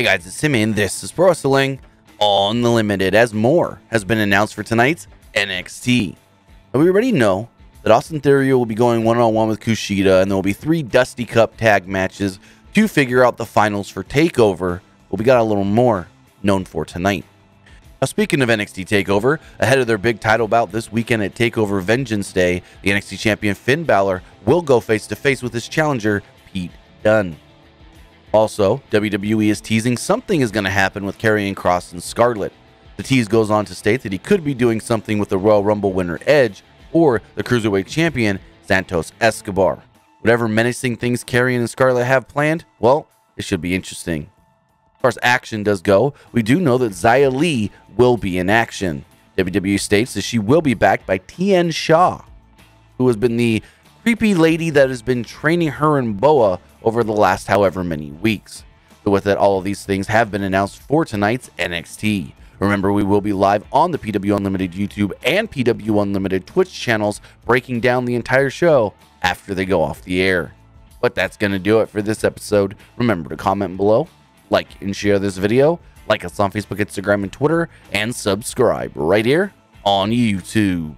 Hey guys, it's Simeon. This is Pro Wrestling Unlimited, as more has been announced for tonight's NXT. Now, we already know that Austin Theory will be going one-on-one with Kushida, and there will be 3 Dusty Cup tag matches to figure out the finals for TakeOver, but we got a little more known for tonight. Now, speaking of NXT TakeOver, ahead of their big title bout this weekend at TakeOver Vengeance Day, the NXT champion Finn Balor will go face-to-face with his challenger, Pete Dunne. Also, WWE is teasing something is going to happen with Karrion Kross and Scarlett. The tease goes on to state that he could be doing something with the Royal Rumble winner Edge or the Cruiserweight Champion Santos Escobar. Whatever menacing things Karrion and Scarlett have planned, well, it should be interesting. As far as action does go, we do know that Zaya Lee will be in action. WWE states that she will be backed by Tien Shaw, who has been the creepy lady that has been training her and BOA over the last however many weeks. So with that, all of these things have been announced for tonight's NXT. Remember, we will be live on the PW Unlimited YouTube and PW Unlimited Twitch channels, breaking down the entire show after they go off the air. But that's going to do it for this episode. Remember to comment below, like and share this video, like us on Facebook, Instagram, and Twitter, and subscribe right here on YouTube.